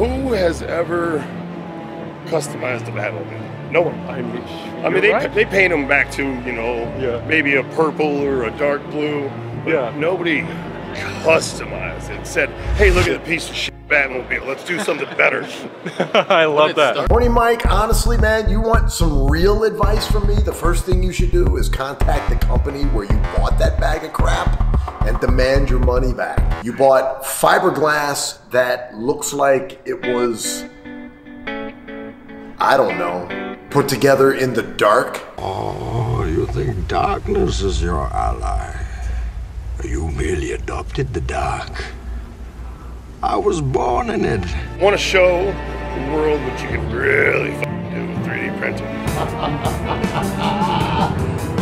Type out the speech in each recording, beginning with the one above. Who has ever customized a Batmobile? No one. I mean, they paint them back to, you know, maybe a purple or a dark blue. But nobody customized it. Said, hey, look at the piece of shit Batmobile. Let's do something better. I love that. Morning, Mike. Honestly, man, you want some real advice from me? The first thing you should do is contact the company where you bought that bag of crap and demand your money back. You bought fiberglass that looks like it was, I don't know, put together in the dark. Oh, you think darkness is your ally? You merely adopted the dark. I was born in it. I want to show the world what you can really do with 3D printing.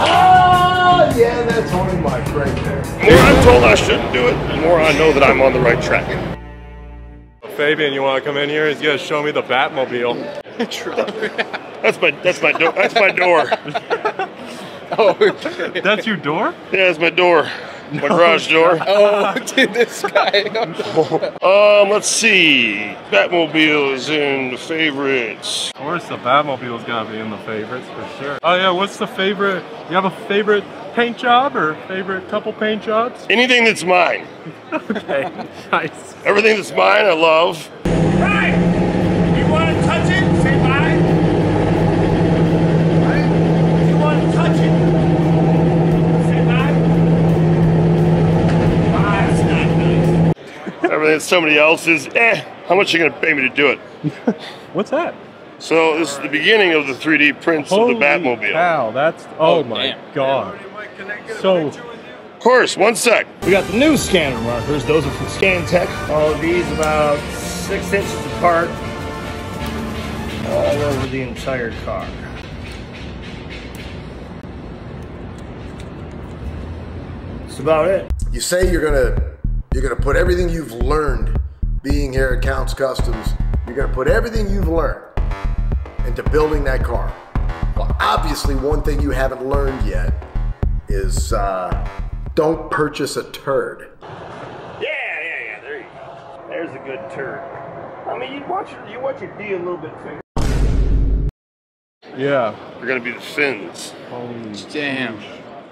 Ah, yeah, that's only my friend there. The more I'm told I shouldn't do it, the more I know that I'm on the right track. Fabian, you want to come in here? He's gonna show me the Batmobile. That's my door. Oh, that's your door? Yeah, that's my door. No. My garage door. Oh, dude, this guy. Let's see. Batmobile is in the favorites. Of course, the Batmobile is gonna be in the favorites for sure. Oh yeah, what's the favorite? You have a favorite paint job or favorite couple paint jobs? Anything that's mine. Okay, nice. Everything that's mine, I love. Right. You want to touch it? Say mine. Right. You want to touch it? Everything somebody else is, how much are you gonna pay me to do it? What's that? So this is the beginning of the 3D prints of the Batmobile. Wow, that's, oh my god. So, of course, one sec. We got the new scanner markers. Those are from Scantech. Oh, these about 6 inches apart, all over the entire car. That's about it. You say you're gonna put everything you've learned being here at Counts Customs, you're gonna put everything you've learned into building that car. Well, obviously one thing you haven't learned yet is don't purchase a turd. Yeah, there you go. There's a good turd. I mean, you want your D a little bit thicker. Yeah. They're gonna be the fins. Holy damn.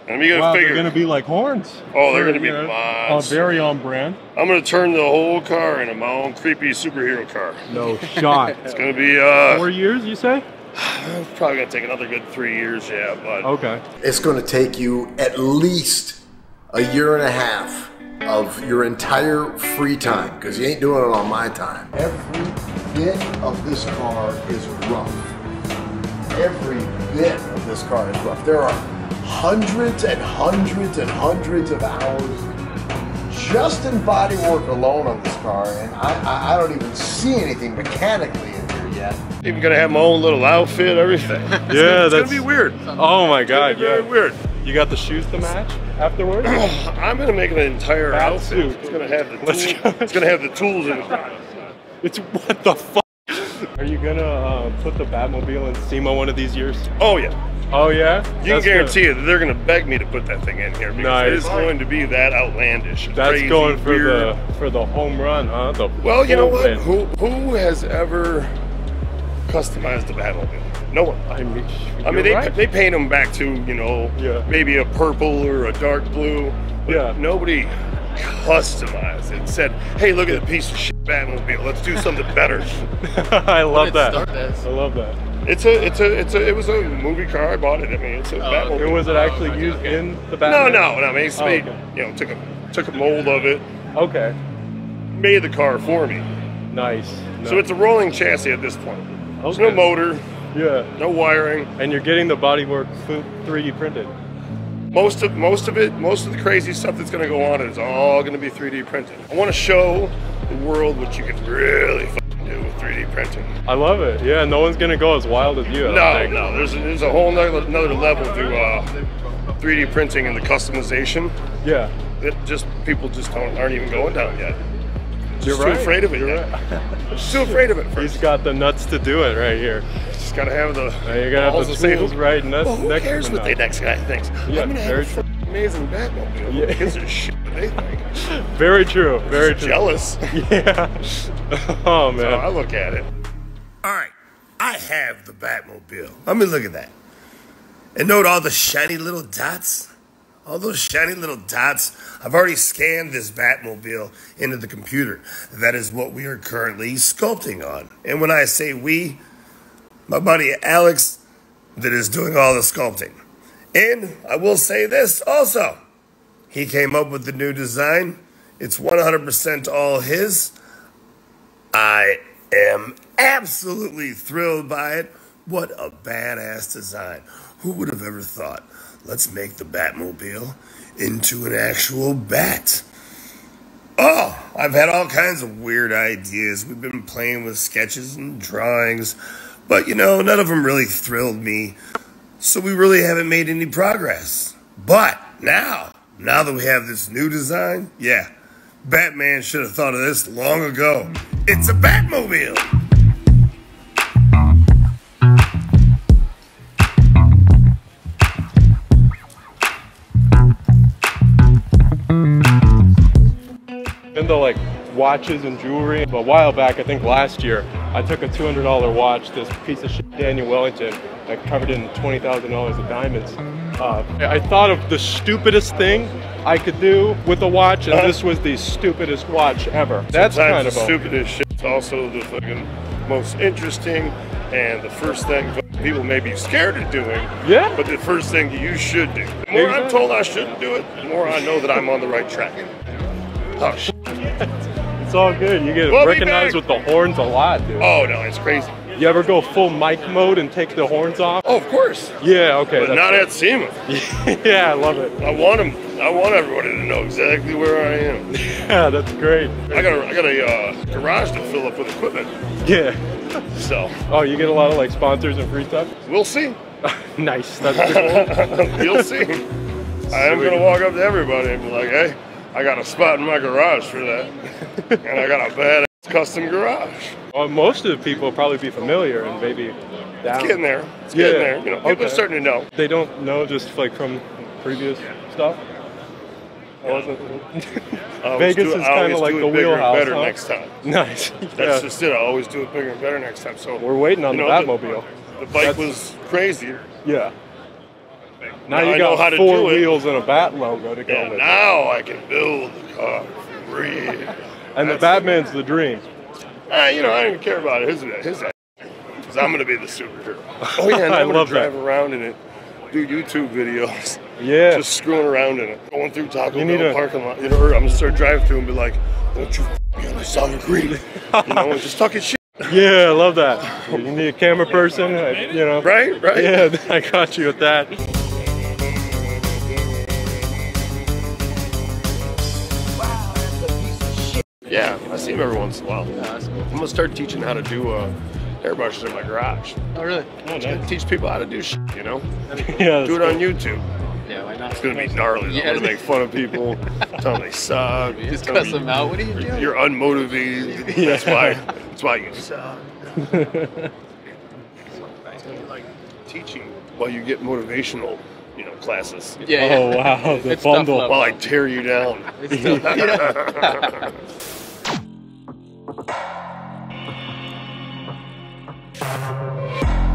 And we gotta figure. They're gonna be like horns. Oh, they're gonna be mods. Very on brand. I'm gonna turn the whole car into my own creepy superhero car. No shot. It's gonna be 4 years, you say? It's probably gonna take another good 3 years, yeah. But okay, it's gonna take you at least 1.5 years of your entire free time, because you ain't doing it on my time. Every bit of this car is rough. Every bit of this car is rough. There are hundreds and hundreds and hundreds of hours just in body work alone on this car, and I don't even see anything mechanically in here yet. Even gonna have my own little outfit, everything. Yeah, that's gonna be weird. Oh my god, it's gonna be very weird. You got the shoes to match afterwards? I'm gonna make an entire outfit. Suit. It's gonna have the tools. It's gonna have the tools in it. It's what the fuck? Are you gonna put the Batmobile in SEMA one of these years? Oh yeah. Oh yeah? You can guarantee it that they're gonna beg me to put that thing in here, because it is going to be that outlandish. That's crazy, going for weird. for the home run, huh? Well, you know what? Who has ever customized the Batmobile? No one. I mean, they paint them back to, you know, maybe a purple or a dark blue. But nobody customized it. Said, hey, look at the piece of shit Batmobile. Let's do something better. I love that. I love that. It was a movie car. I bought it. I mean, it's a Batmobile. Okay. Was it actually used in the Batmobile? No. I mean, somebody, you know, took a mold of it. Okay. Made the car for me. Nice. So it's a rolling chassis at this point. Okay. There's no motor. Yeah. No wiring. And you're getting the bodywork 3D printed. Most of the crazy stuff that's going to go on is all going to be 3D printed. I want to show the world what you can really do with 3D printing. I love it. Yeah, no one's gonna go as wild as you. No. There's a whole another level to 3D printing and the customization. Yeah. People just aren't even going down yet. Just too afraid of it. First. He's got the nuts to do it right here. Just gotta have the. You're gonna have the tools right next. Well, who cares what the next guy thinks? Yeah, I'm gonna have an amazing Batmobile. Kids are shit. they think. Very true. Very true. Jealous. Yeah. Oh man. So I look at it. All right, I have the Batmobile. Let me look at that. And note all the shiny little dots. All those shiny little dots. I've already scanned this Batmobile into the computer. That is what we are currently sculpting on. And when I say we, my buddy Alex, that is doing all the sculpting. And I will say this also. He came up with the new design. It's 100% all his. I am absolutely thrilled by it. What a badass design. Who would have ever thought? Let's make the Batmobile into an actual bat. Oh, I've had all kinds of weird ideas. We've been playing with sketches and drawings, but you know, none of them really thrilled me. So we really haven't made any progress. But now that we have this new design, yeah, Batman should have thought of this long ago. It's a Batmobile. Into like watches and jewelry. A while back, I think last year, I took a $200 watch, this piece of shit Daniel Wellington, that covered in $20,000 of diamonds. I thought of the stupidest thing I could do with a watch, and this was the stupidest watch ever. That's kind of the stupidest shit. It's also the fucking most interesting and the first thing people may be scared of doing. Yeah. But the first thing you should do. The more I'm told I shouldn't do it, the more I know that I'm on the right track. Oh, shit. It's all good. You get recognized with the horns a lot, dude. Oh, no, it's crazy. You ever go full mic mode and take the horns off? Oh, of course. Yeah, okay. But not at SEMA. Yeah, I love it. I want them. I want everybody to know exactly where I am. Yeah, that's great. I got a garage to fill up with equipment. Yeah. So. Oh, you get a lot of like sponsors and free stuff? We'll see. Nice. That's pretty cool. You'll see. Sweet. I am going to walk up to everybody and be like, hey. I got a spot in my garage for that, and I got a badass custom garage. Well, most of the people will probably be familiar and maybe down. It's getting there. It's getting there. You know, people are starting to know. They don't know just like from previous stuff. I wasn't. Vegas is kind of like the wheelhouse. Better next time. Nice. That's just it. I always do it bigger and better next time. So we're waiting on the Batmobile. The bike was crazier. Yeah. Now you got 4 wheels and a bat logo to go with. Now I can build the car for real. And the Batman's the dream. You know, I don't even care about it. Because I'm going to be the superhero. Oh, yeah, and I'm going to drive around in it, do YouTube videos. Yeah. Just screwing around in it. Going through Taco Bell parking lot. You know, or I'm going to start driving through and be like, don't you I saw your green. You know, and just talking shit. Yeah, I love that. You need a camera person, you know. Right, right. Yeah, I got you with that. Wow, that's a piece of shit. Yeah, I see him every once in a while. Yeah, that's cool. I'm gonna start teaching how to do airbrushes in my garage. Oh, really? Oh, nice. Teach people how to do shit, you know. Yeah, do it on YouTube. Yeah, why not? It's going to be gnarly. Yeah. I'm going to make fun of people, tell them they suck. Just cuss them out. What are you doing? You're unmotivated. Yeah. That's why you suck. It's going to be like teaching while you get motivational, you know, classes. Yeah. Oh, wow. The bundle. While I tear you down. It's tough. Yeah.